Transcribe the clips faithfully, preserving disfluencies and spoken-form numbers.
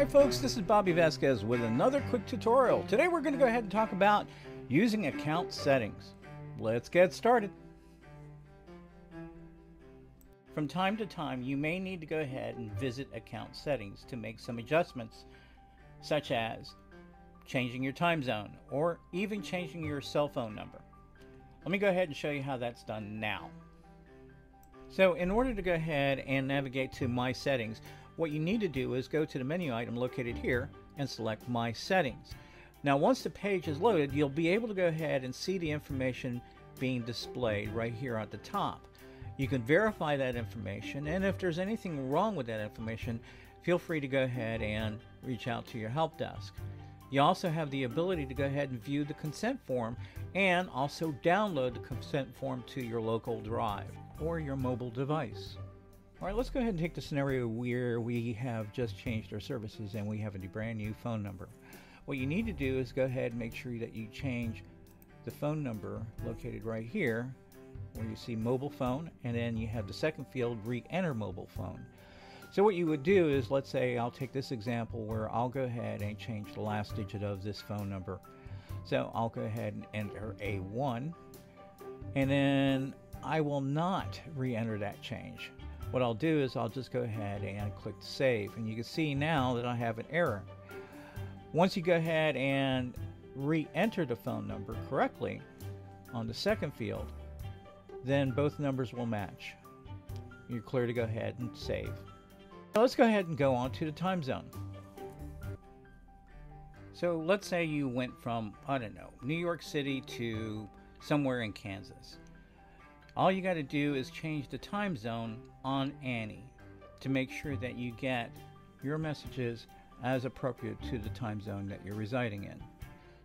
Hi folks, this is Bobby Vasquez with another quick tutorial. Today we're going to go ahead and talk about using account settings. Let's get started. From time to time you may need to go ahead and visit account settings to make some adjustments, such as changing your time zone or even changing your cell phone number. Let me go ahead and show you how that's done now. So in order to go ahead and navigate to My Settings, what you need to do is go to the menu item located here and select My Settings. Now once the page is loaded, you'll be able to go ahead and see the information being displayed right here at the top. You can verify that information, and if there's anything wrong with that information, feel free to go ahead and reach out to your help desk. You also have the ability to go ahead and view the consent form and also download the consent form to your local drive or your mobile device. All right, let's go ahead and take the scenario where we have just changed our services and we have a brand new phone number. What you need to do is go ahead and make sure that you change the phone number located right here where you see mobile phone, and then you have the second field, re-enter mobile phone. So what you would do is, let's say I'll take this example where I'll go ahead and change the last digit of this phone number. So I'll go ahead and enter A one, and then I will not re-enter that change. What I'll do is I'll just go ahead and click save, and you can see now that I have an error. Once you go ahead and re-enter the phone number correctly on the second field, then both numbers will match. You're clear to go ahead and save. Now let's go ahead and go on to the time zone. So let's say you went from, I don't know, New York City to somewhere in Kansas. All you got to do is change the time zone on Annie to make sure that you get your messages as appropriate to the time zone that you're residing in.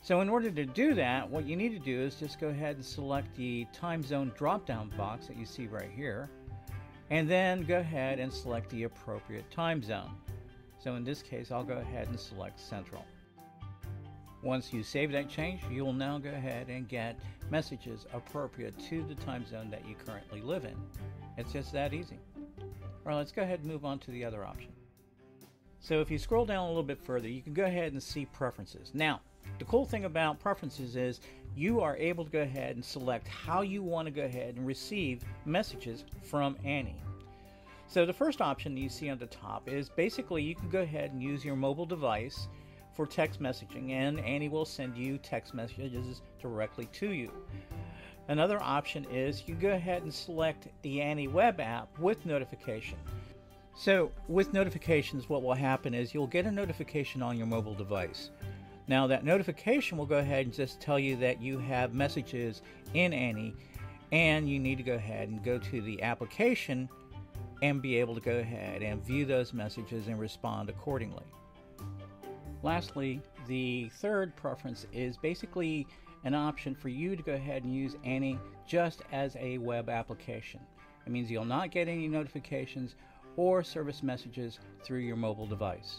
So in order to do that, what you need to do is just go ahead and select the time zone drop-down box that you see right here, and then go ahead and select the appropriate time zone. So in this case, I'll go ahead and select Central. Once you save that change, you will now go ahead and get messages appropriate to the time zone that you currently live in. It's just that easy. All right, let's go ahead and move on to the other option. So if you scroll down a little bit further, you can go ahead and see preferences. Now, the cool thing about preferences is you are able to go ahead and select how you want to go ahead and receive messages from Annie. So the first option that you see on the top is basically you can go ahead and use your mobile device for text messaging, and Annie will send you text messages directly to you. Another option is you go ahead and select the Annie web app with notification. So with notifications, what will happen is you'll get a notification on your mobile device. Now that notification will go ahead and just tell you that you have messages in Annie, and you need to go ahead and go to the application and be able to go ahead and view those messages and respond accordingly. Lastly, the third preference is basically an option for you to go ahead and use Annie just as a web application. It means you'll not get any notifications or service messages through your mobile device.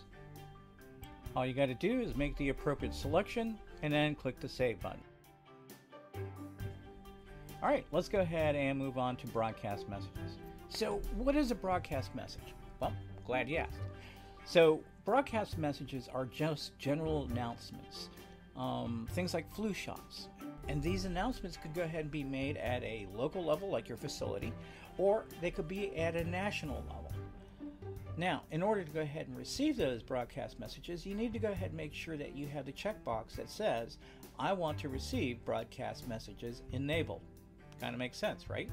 All you got to do is make the appropriate selection and then click the Save button. All right, let's go ahead and move on to broadcast messages. So what is a broadcast message? Well, glad you asked. So broadcast messages are just general announcements, um, things like flu shots. And these announcements could go ahead and be made at a local level, like your facility, or they could be at a national level. Now, in order to go ahead and receive those broadcast messages, you need to go ahead and make sure that you have the checkbox that says, I want to receive broadcast messages enabled. Kind of makes sense, right?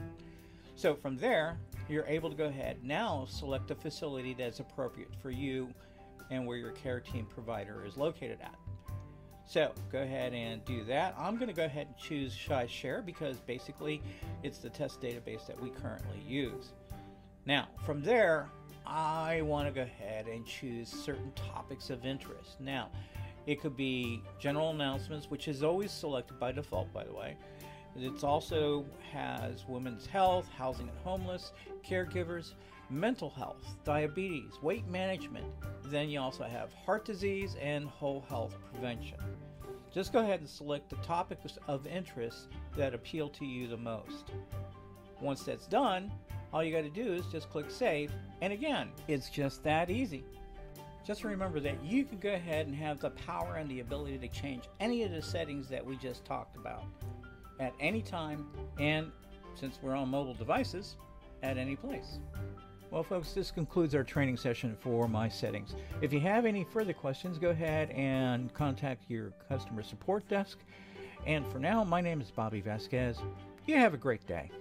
So from there, you're able to go ahead now select a facility that's appropriate for you and where your care team provider is located at. So go ahead and do that. I'm going to go ahead and choose ShyShare because basically it's the test database that we currently use. Now from there, I want to go ahead and choose certain topics of interest. Now it could be general announcements, which is always selected by default, by the way. It also has women's health, housing and homeless, caregivers, mental health, diabetes, weight management. Then you also have heart disease and whole health prevention. Just go ahead and select the topics of interest that appeal to you the most. Once that's done, all you got to do is just click save. And again, it's just that easy. Just remember that you can go ahead and have the power and the ability to change any of the settings that we just talked about at any time, and since we're on mobile devices, at any place. Well folks, this concludes our training session for My Settings. If you have any further questions, go ahead and contact your customer support desk. And for now, my name is Bobby Vasquez. You have a great day.